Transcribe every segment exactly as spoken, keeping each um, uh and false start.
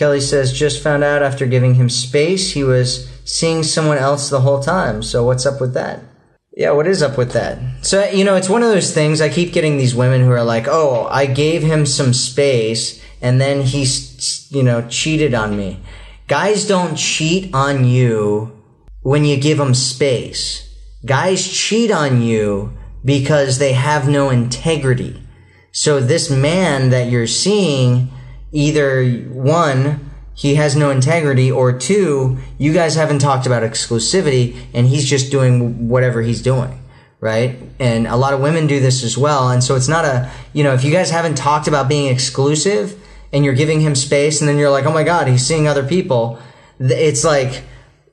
Kelly says, just found out after giving him space, he was seeing someone else the whole time. So what's up with that? Yeah, what is up with that? So, you know, it's one of those things. I keep getting these women who are like, oh, I gave him some space and then he, you know, cheated on me. Guys don't cheat on you when you give them space. Guys cheat on you because they have no integrity. So this man that you're seeing, either one, he has no integrity, or two, you guys haven't talked about exclusivity and he's just doing whatever he's doing, right? And a lot of women do this as well. And so it's not a, you know, if you guys haven't talked about being exclusive and you're giving him space and then you're like, oh my God, he's seeing other people. It's like,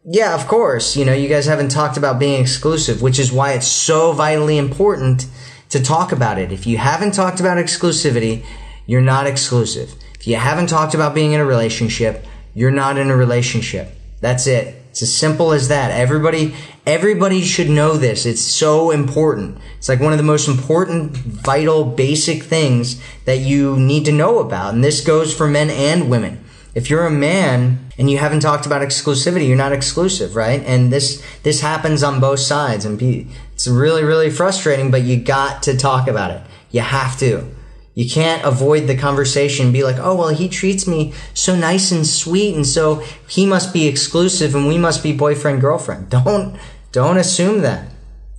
yeah, of course, you know, you guys haven't talked about being exclusive, which is why it's so vitally important to talk about it. If you haven't talked about exclusivity, you're not exclusive. If you haven't talked about being in a relationship, you're not in a relationship. That's it. It's as simple as that. Everybody, everybody should know this. It's so important. It's like one of the most important, vital, basic things that you need to know about. And this goes for men and women. If you're a man and you haven't talked about exclusivity, you're not exclusive, right? And this this happens on both sides, and it's really, really frustrating, but you got to talk about it. You have to. You can't avoid the conversation and be like, oh, well, he treats me so nice and sweet, and so he must be exclusive and we must be boyfriend, girlfriend. Don't, don't assume that.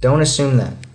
Don't assume that.